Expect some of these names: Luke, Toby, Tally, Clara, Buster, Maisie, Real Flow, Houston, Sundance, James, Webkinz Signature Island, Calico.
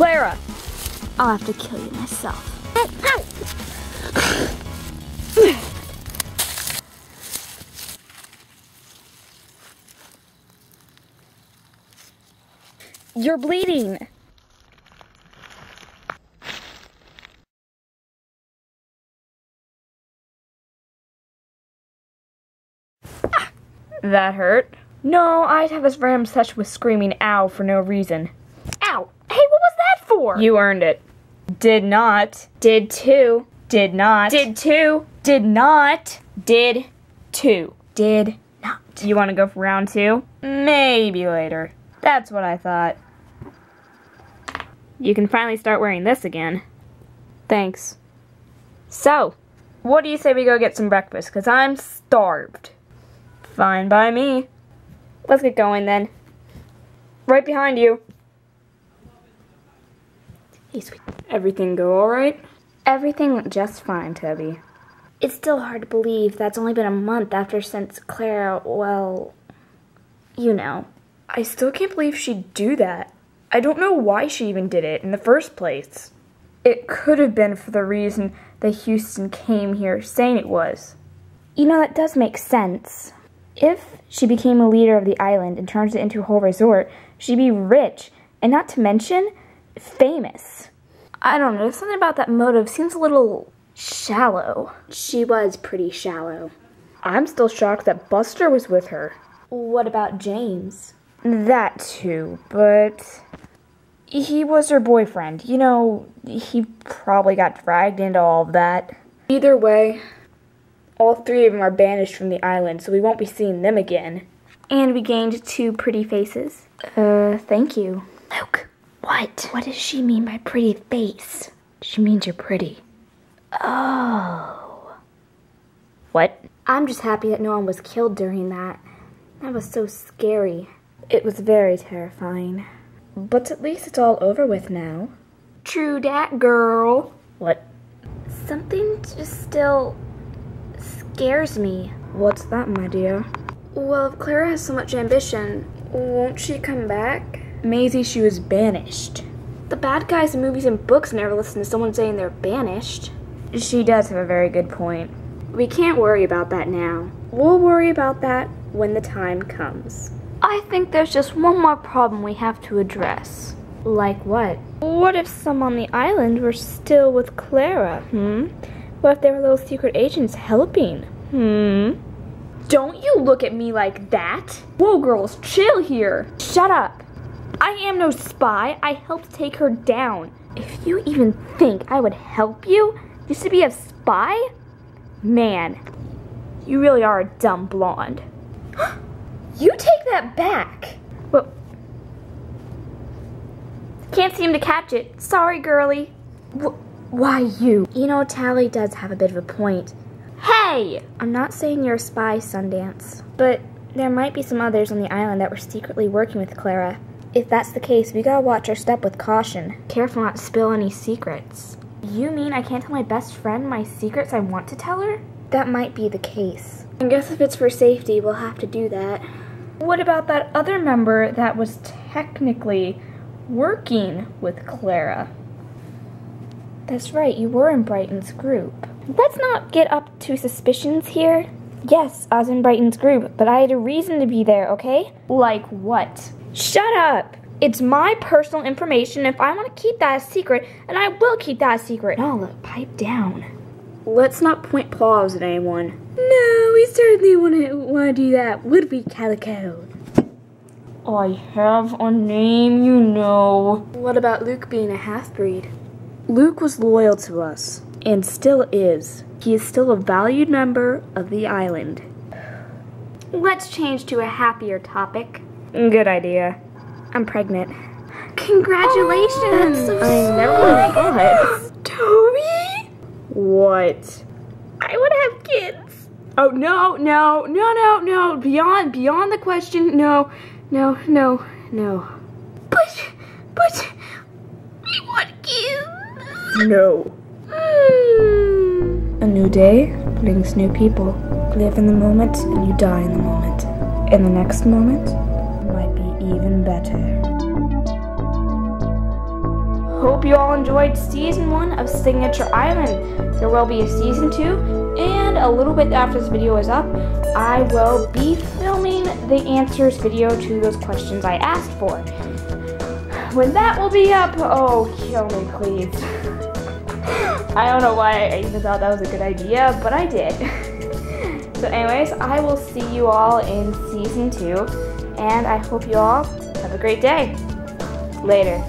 Clara! I'll have to kill you myself. You're bleeding. That hurt? No, I'd have us ram such with screaming ow for no reason. Ow! Hey, what was that for? You earned it. Did not. Did two. Did not. Did two. Did not. Did two. Did not. You want to go for round two? Maybe later. That's what I thought. You can finally start wearing this again. Thanks. So, what do you say we go get some breakfast? Because I'm starved. Fine by me. Let's get going then. Right behind you. Hey, sweet. Everything go alright? Everything went just fine, Toby. It's still hard to believe that's only been a month since Clara, well, you know. I still can't believe she'd do that. I don't know why she even did it in the first place. It could have been for the reason that Houston came here saying it was. You know, that does make sense. If she became a leader of the island and turns it into a whole resort, she'd be rich, and not to mention, famous. I don't know, something about that motive seems a little shallow. She was pretty shallow. I'm still shocked that Buster was with her. What about James? That too, but he was her boyfriend. You know, he probably got dragged into all of that. Either way, all three of them are banished from the island, so we won't be seeing them again. And we gained two pretty faces. Thank you. Luke, what? What does she mean by pretty face? She means you're pretty. Oh. What? I'm just happy that no one was killed during that. That was so scary. It was very terrifying. But at least it's all over with now. True dat, girl. What? Something just still scares me. What's that, my dear? Well, if Clara has so much ambition, won't she come back? Maisie, she was banished. The bad guys in movies and books never listen to someone saying they're banished. She does have a very good point. We can't worry about that now. We'll worry about that when the time comes. I think there's just one more problem we have to address. Like what? What if some on the island were still with Clara, What if there were little secret agents helping? Don't you look at me like that! Whoa, girls, chill here! Shut up! I am no spy. I helped take her down. If you even think I would help you, used to be a spy? Man, you really are a dumb blonde. You take that back! Well, can't seem to catch it. Sorry, girly. Why you? You know, Tally does have a bit of a point. Hey! I'm not saying you're a spy, Sundance, but there might be some others on the island that were secretly working with Clara. If that's the case, we gotta watch our step with caution. Careful not to spill any secrets. You mean I can't tell my best friend my secrets I want to tell her? That might be the case. I guess if it's for safety, we'll have to do that. What about that other member that was technically working with Clara? That's right, you were in Brighton's group. Let's not get up to suspicions here. Yes, I was in Brighton's group, but I had a reason to be there, okay? Like what? Shut up! It's my personal information. If I want to keep that a secret, and I will keep that a secret. No, look, pipe down. Let's not point paws at anyone. No, we certainly wouldn't want to do that, would we, Calico? I have a name, you know. What about Luke being a half-breed? Luke was loyal to us, and still is. He is still a valued member of the island. Let's change to a happier topic. Good idea. I'm pregnant. Congratulations! Oh, that's so sweet. I know. What? Toby? What? I want to have kids. Oh, no. Beyond the question, no. But, we want kids. No. A new day brings new people. Live in the moment and you die in the moment. And the next moment might be even better. Hope you all enjoyed season 1 of Signature Island. There will be a season 2, and a little bit after this video is up, I will be filming the answers video to those questions I asked for. When that will be up, oh, kill me, please. I don't know why I even thought that was a good idea, but I did. So anyways, I will see you all in season 2, and I hope you all have a great day. Later.